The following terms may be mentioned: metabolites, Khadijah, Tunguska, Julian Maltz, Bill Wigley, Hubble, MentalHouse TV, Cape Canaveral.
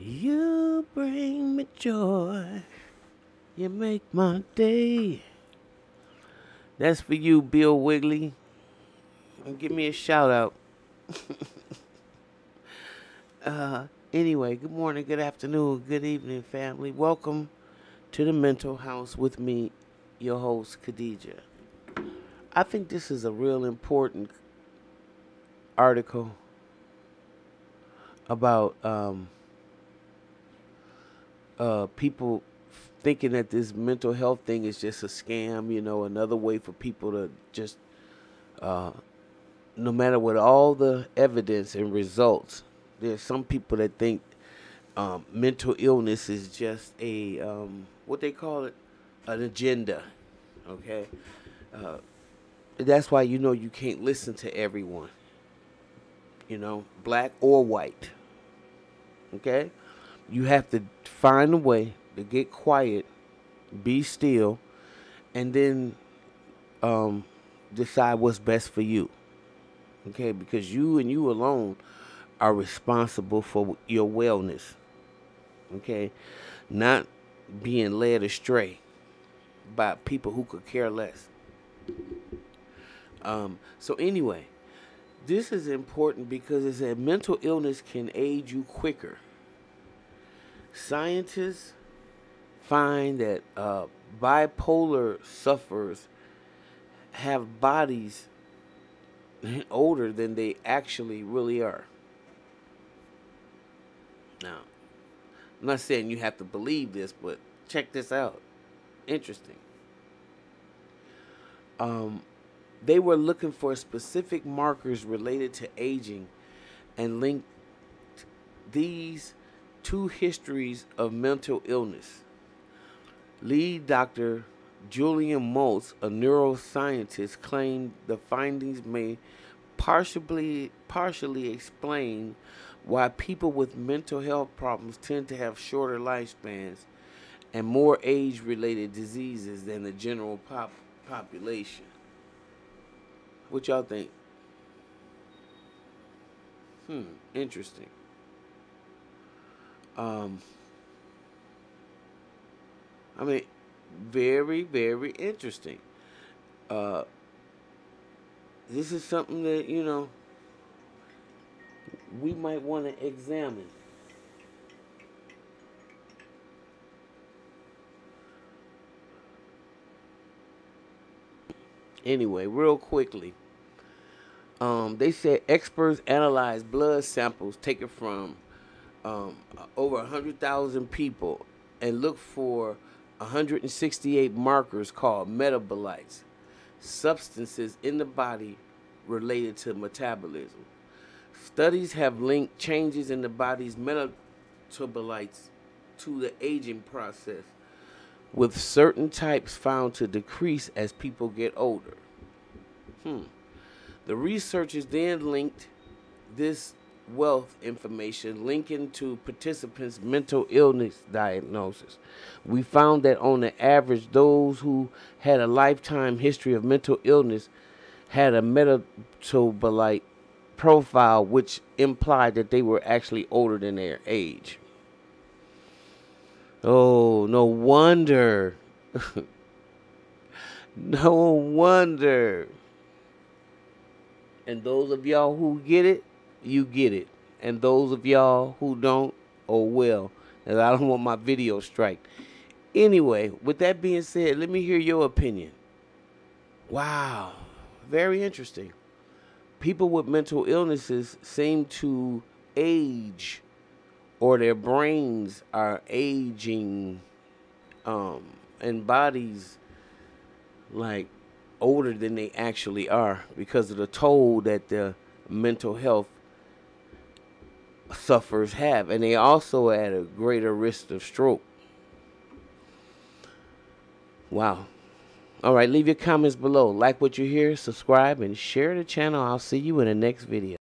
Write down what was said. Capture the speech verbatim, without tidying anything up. You bring me joy. You make my day. That's for you, Bill Wigley. And give me a shout out. uh, anyway, good morning, good afternoon, good evening, family. Welcome to the Mental House with me, your host, Khadijah. I think this is a real important article about um, uh, people thinking that this mental health thing is just a scam, you know, another way for people to just, uh, no matter what all the evidence and results, there's some people that think um, mental illness is just a, um, what they call it, an agenda, okay? Uh, that's why, you know, you can't listen to everyone, you know, black or white, okay? You have to find a way to get quiet, be still, and then um, decide what's best for you, okay? Because you and you alone are responsible for your wellness, okay? Not being led astray by people who could care less. Um, so anyway, this is important because it said mental illness can age you quicker. Scientists find that uh, bipolar sufferers have bodies older than they actually really are. Now, I'm not saying you have to believe this, but check this out. Interesting. Um, they were looking for specific markers related to aging and linked these two histories of mental illness. Lead Doctor Julian Maltz, a neuroscientist, claimed the findings may partially, partially explain why people with mental health problems tend to have shorter lifespans and more age-related diseases than the general pop population. What y'all think? Hmm, interesting. Um... I mean, very, very interesting. Uh, this is something that, you know, we might want to examine. Anyway, real quickly, um, they said experts analyzed blood samples taken from um, over one hundred thousand people and looked for one hundred sixty-eight markers called metabolites, substances in the body related to metabolism. Studies have linked changes in the body's metabolites to the aging process, with certain types found to decrease as people get older. Hmm. The researchers then linked this wealth information linking to participants' mental illness diagnosis. We found that on the average, those who had a lifetime history of mental illness had a metabolite profile, which implied that they were actually older than their age. Oh, no wonder. No wonder. And those of y'all who get it, you get it. And those of y'all who don't, oh well. And I don't want my video striked. Anyway, with that being said, let me hear your opinion. Wow. Very interesting. People with mental illnesses seem to age, or their brains are aging, um, and bodies like older than they actually are because of the toll that the mental health sufferers have, and they also at a greater risk of stroke. Wow. All right, leave your comments below. Like what you hear, subscribe, and share the channel. I'll see you in the next video.